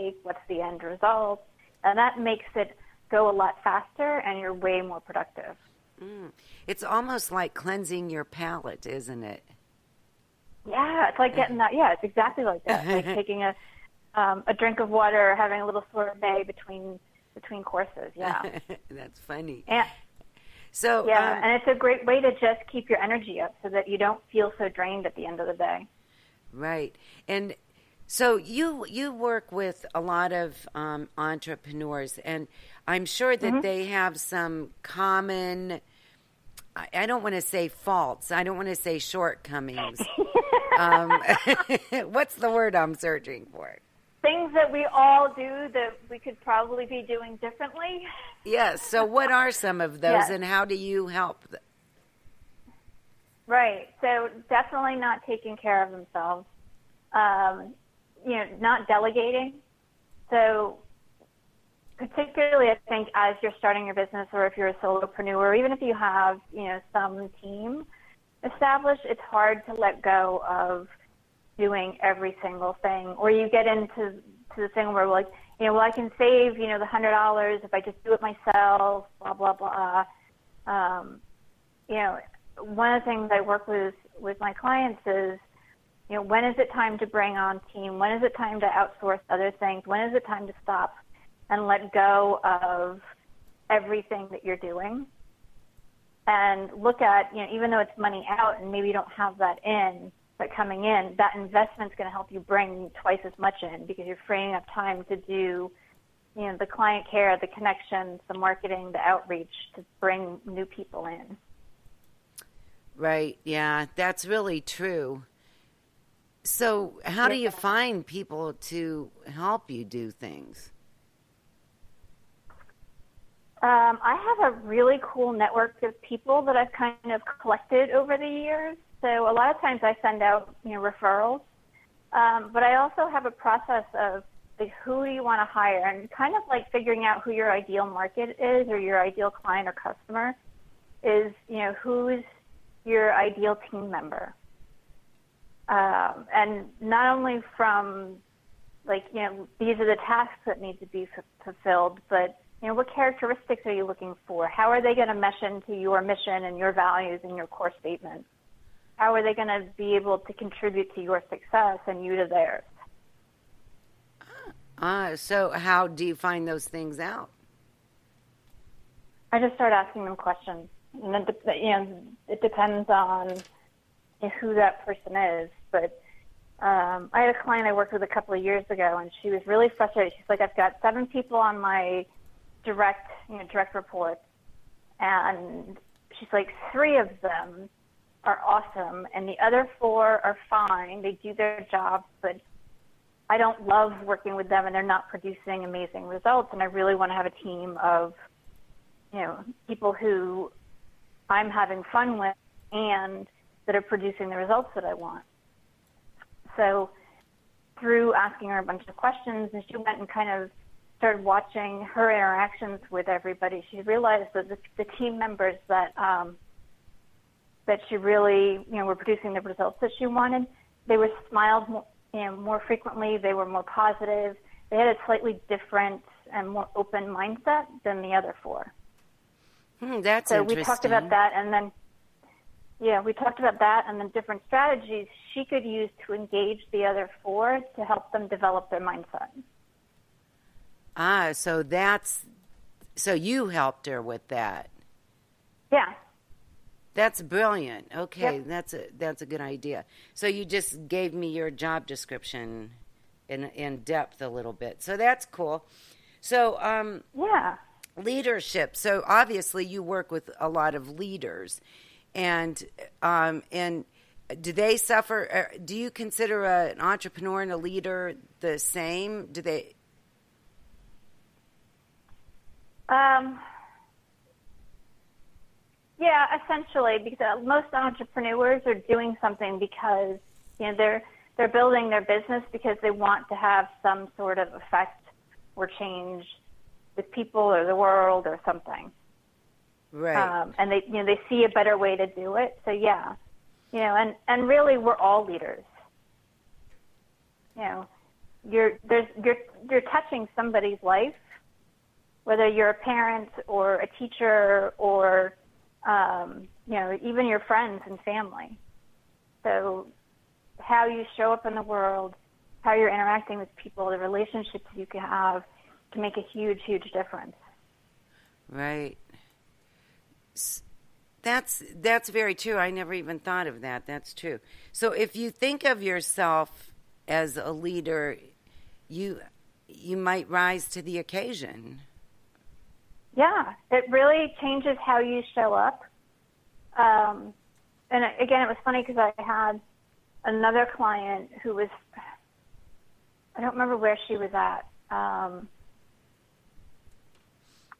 achieve, what's the end result, and that makes it go a lot faster and you're way more productive. Mm. It's almost like cleansing your palate, isn't it? Yeah, it's like getting that. Yeah, it's exactly like that. Like taking a drink of water, or having a little sorbet between courses. Yeah, that's funny. And, so yeah, and it's a great way to just keep your energy up so that you don't feel so drained at the end of the day. Right, and so you work with a lot of entrepreneurs, and I'm sure that mm-hmm. they have some common. I don't want to say faults. I don't want to say shortcomings. What's the word I'm searching for? Things that we all do that we could probably be doing differently. Yes. So what are some of those yes. and how do you help them? Right. So definitely not taking care of themselves. Not delegating. So particularly, I think, as you're starting your business or if you're a solopreneur, or even if you have, some team established, it's hard to let go of doing every single thing. Or you get into the thing where, I can save, the $100 if I just do it myself, blah, blah, blah. One of the things I work with my clients is, when is it time to bring on team? When is it time to outsource other things? When is it time to stop and let go of everything that you're doing and look at, even though it's money out and maybe you don't have that in, but coming in, that investment's going to help you bring twice as much in because you're freeing up time to do, the client care, the connections, the marketing, the outreach to bring new people in. Right. Yeah, that's really true. So how do you find people to help you do things? I have a really cool network of people that I've kind of collected over the years. So a lot of times I send out, referrals. But I also have a process of who do you want to hire and kind of like figuring out who your ideal market is or your ideal client or customer is, who's your ideal team member. And not only from these are the tasks that need to be fulfilled, but what characteristics are you looking for? How are they going to mesh into your mission and your values and your core statement? How are they going to be able to contribute to your success and you to theirs? So how do you find those things out? I just start asking them questions. And then, it depends on who that person is. But I had a client I worked with a couple of years ago, and she was really frustrated. She's like, I've got 7 people on my direct reports, and she's like, 3 of them are awesome and the other 4 are fine, they do their job, but I don't love working with them and they're not producing amazing results, and I really want to have a team of people who I'm having fun with and that are producing the results that I want. So through asking her a bunch of questions, and she went and kind of started watching her interactions with everybody, she realized that the team members that she really, were producing the results that she wanted, they were smiled more frequently, they were more positive, they had a slightly different and more open mindset than the other 4. That's so interesting. So we talked about that, and then, different strategies she could use to engage the other 4 to help them develop their mindset. So you helped her with that. Yeah. That's brilliant. Okay, yep. That's a good idea. So you just gave me your job description in depth a little bit. So that's cool. So yeah. Leadership. So obviously you work with a lot of leaders, and do they suffer? Do you consider an entrepreneur and a leader the same? Do they? Yeah, essentially, because most entrepreneurs are doing something because, they're building their business because they want to have some sort of effect or change with people or the world or something. Right. And they, they see a better way to do it. So yeah, and really we're all leaders. you're touching somebody's life, whether you're a parent or a teacher or you know, even your friends and family. So how you show up in the world, how you're interacting with people, the relationships you can have can make a huge, huge difference. Right. That's very true. I never even thought of that. That's true. So if you think of yourself as a leader, you might rise to the occasion. Yeah, it really changes how you show up. And again, it was funny because I had another client who was, I don't remember where she was at,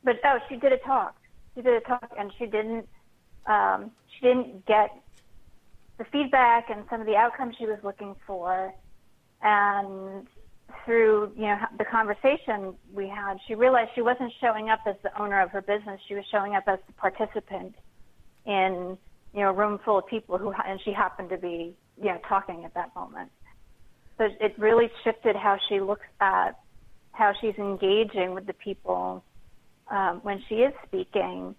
but oh, she did a talk. She did a talk, and she didn't get the feedback and some of the outcomes she was looking for. And through, you know, the conversation we had, she realized she wasn't showing up as the owner of her business. She was showing up as the participant in, you know, a room full of people who, and she happened to be, you know, talking at that moment. So it really shifted how she looks at how she's engaging with the people when she is speaking,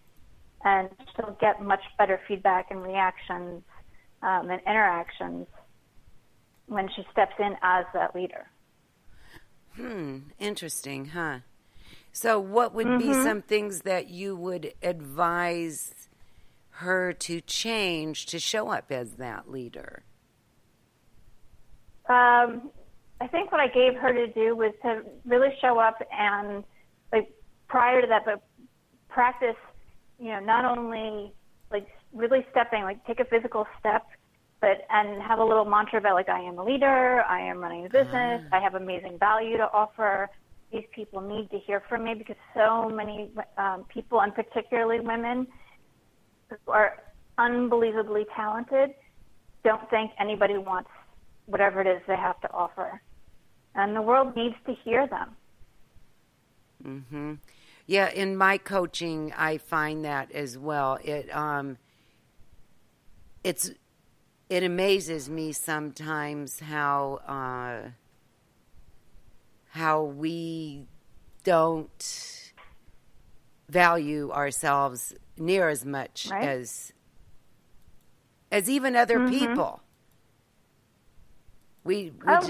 and she'll get much better feedback and reactions and interactions when she steps in as that leader. Interesting, huh? So what would be some things that you would advise her to change to show up as that leader? I think what I gave her to do was to really show up and, like, prior to that, but practice, you know, not only, like, really stepping, like, take a physical step, but, and have a little mantra about, like, I am a leader, I am running a business, I have amazing value to offer. These people need to hear from me, because so many people, and particularly women who are unbelievably talented, don't think anybody wants whatever it is they have to offer. And the world needs to hear them. Mm-hmm. Yeah, in my coaching, I find that as well. It amazes me sometimes how we don't value ourselves near as much as even other people. We just,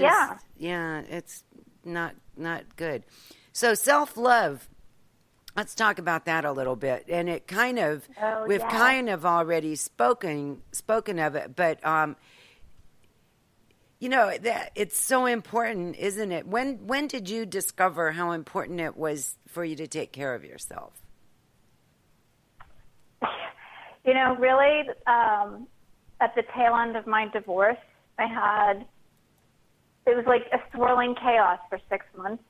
it's not good. So self-love, let's talk about that a little bit. And it kind of, kind of already spoken of it, but, you know, that it's so important, isn't it? When did you discover how important it was for you to take care of yourself? You know, really, at the tail end of my divorce, it was like a swirling chaos for 6 months,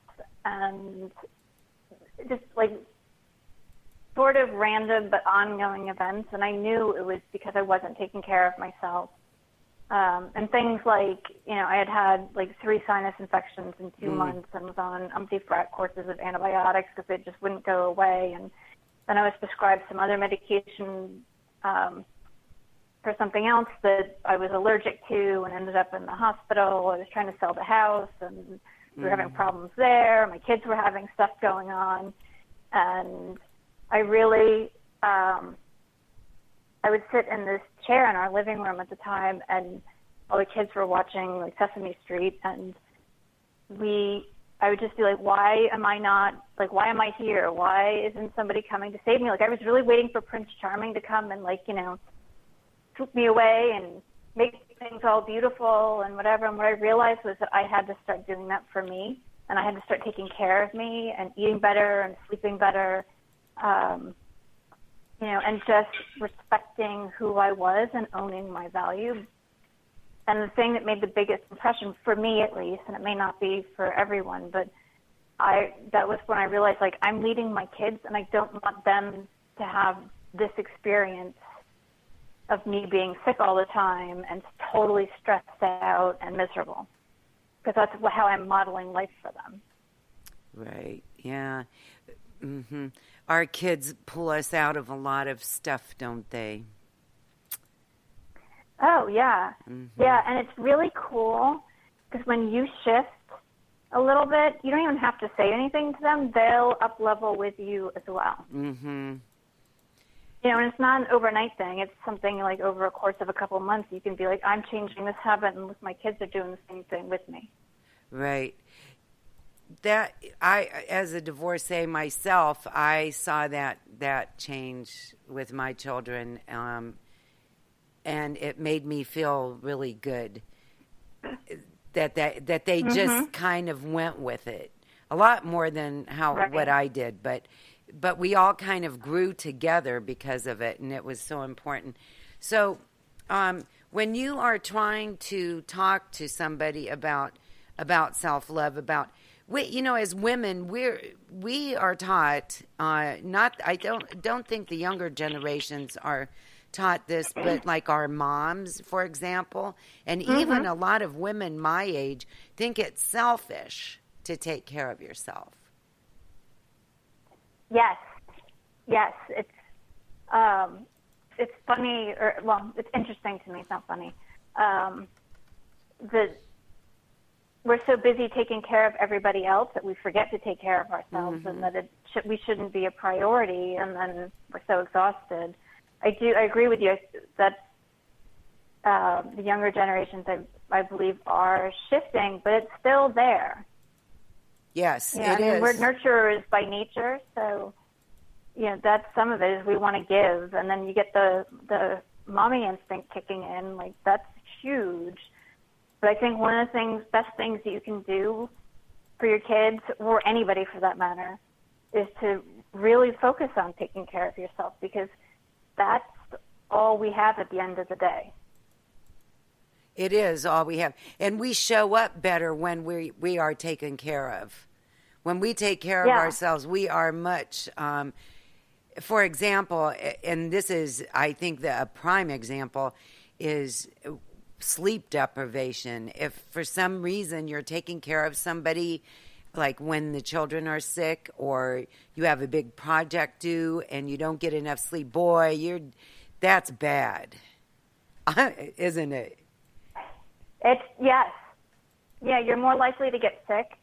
and just like sort of random but ongoing events, and I knew it was because I wasn't taking care of myself. And things like, you know, I had like 3 sinus infections in 2 months, and was on umpty-frat courses of antibiotics because they just wouldn't go away. And then I was prescribed some other medication for something else that I was allergic to, and ended up in the hospital. I was trying to sell the house, and we were having problems there. My kids were having stuff going on. And I really, I would sit in this chair in our living room at the time, and all the kids were watching, like, Sesame Street. And I would just be like, why am I here? Why isn't somebody coming to save me? Like, I was really waiting for Prince Charming to come and, like, you know, swoop me away and make things all beautiful and whatever. And what I realized was that I had to start doing that for me, and I had to start taking care of me and eating better and sleeping better, you know, and just respecting who I was and owning my value. And the thing that made the biggest impression for me, at least, and it may not be for everyone, but that was when I realized, like, I'm leading my kids, and I don't want them to have this experience of me being sick all the time and totally stressed out and miserable, because that's how I'm modeling life for them. Right. Yeah. Mm-hmm. Our kids pull us out of a lot of stuff, don't they? Oh, yeah. Mm-hmm. Yeah. And it's really cool because when you shift, a little bit, you don't even have to say anything to them. They'll up-level with you as well. Mm-hmm. You know, and it's not an overnight thing. It's something like over a course of a couple of months, you can be like, I'm changing this habit, and my kids are doing the same thing with me. Right. That I, as a divorcee myself, I saw that change with my children, and it made me feel really good that they mm-hmm. just kind of went with it a lot more than how right. what I did, but we all kind of grew together because of it, and it was so important. So, when you are trying to talk to somebody about self-love, about as women, we are taught not. I don't think the younger generations are taught this, but like our moms, for example, and mm-hmm. even a lot of women my age think it's selfish to take care of yourself. Yes, it's funny, or well, it's interesting to me. It's not funny. We're so busy taking care of everybody else that we forget to take care of ourselves, mm-hmm. and that we shouldn't be a priority, and then we're so exhausted. I agree with you that the younger generations, I believe, are shifting, but it's still there. Yes, yeah, I mean, we're nurturers by nature, so that's some of it is we want to give, and then you get the mommy instinct kicking in. Like, that's huge. But I think one of the best things that you can do for your kids, or anybody for that matter, is to really focus on taking care of yourself, because that's all we have at the end of the day. It is all we have. And we show up better when we are taken care of. When we take care of ourselves, we are much, for example, and this is, I think, a prime example is sleep deprivation. If for some reason you're taking care of somebody, like when the children are sick or you have a big project due and you don't get enough sleep, that's bad, isn't it? Yes. Yeah, you're more likely to get sick.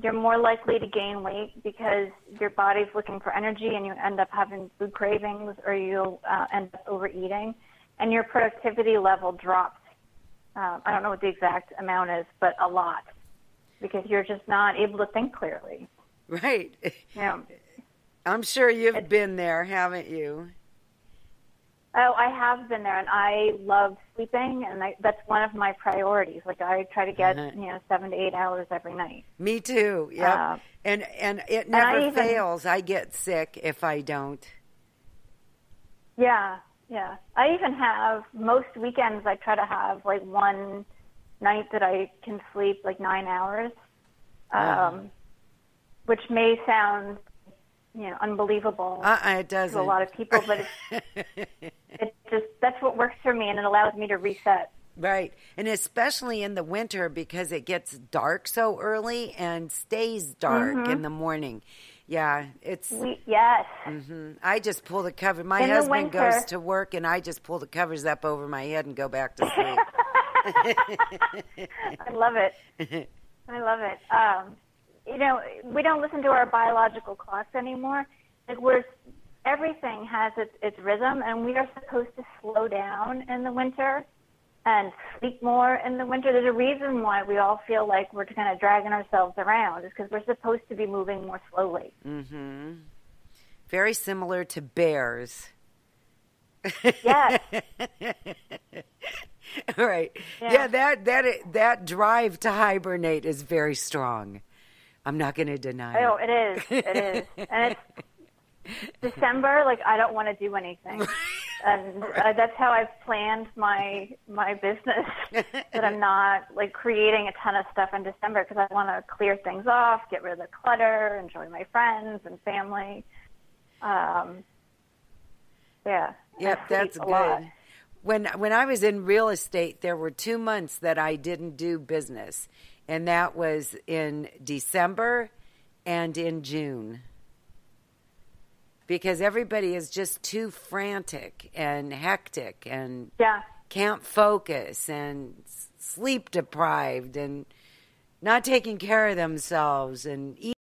You're more likely to gain weight because your body's looking for energy and you end up having food cravings, or you'll end up overeating. And your productivity level dropped. I don't know what the exact amount is, but a lot, because you're just not able to think clearly. Right. Yeah. I'm sure you've been there, haven't you? Oh, I have been there, and I love sleeping, and that's one of my priorities. Like, I try to get 7 to 8 hours every night. Me too. Yeah. And it never fails. I get sick if I don't. Yeah. Yeah, I even have, most weekends I try to have like one night that I can sleep like 9 hours, which may sound, unbelievable it doesn't. To a lot of people, but it's just, that's what works for me, and it allows me to reset. Right, and especially in the winter because it gets dark so early and stays dark mm-hmm. in the morning. Yeah, yes. Mm-hmm. I just pull the cover. My husband goes to work, and I just pull the covers up over my head and go back to sleep. I love it. We don't listen to our biological clocks anymore. Like, everything has its rhythm, and we are supposed to slow down in the winter and sleep more in the winter. There's a reason why we all feel like we're kind of dragging ourselves around. It's because we're supposed to be moving more slowly. Mm-hmm. Very similar to bears. Yes. All right. Yeah. that drive to hibernate is very strong. I'm not going to deny it. Oh, it is. And it's December, like, I don't want to do anything. And that's how I've planned my business, that I'm not, like, creating a ton of stuff in December, because I want to clear things off, get rid of the clutter, enjoy my friends and family. Yeah. Yep, that's good. Lot. When I was in real estate, there were 2 months that I didn't do business, and that was in December and in June. Because everybody is just too frantic and hectic and can't focus and sleep deprived and not taking care of themselves and eating.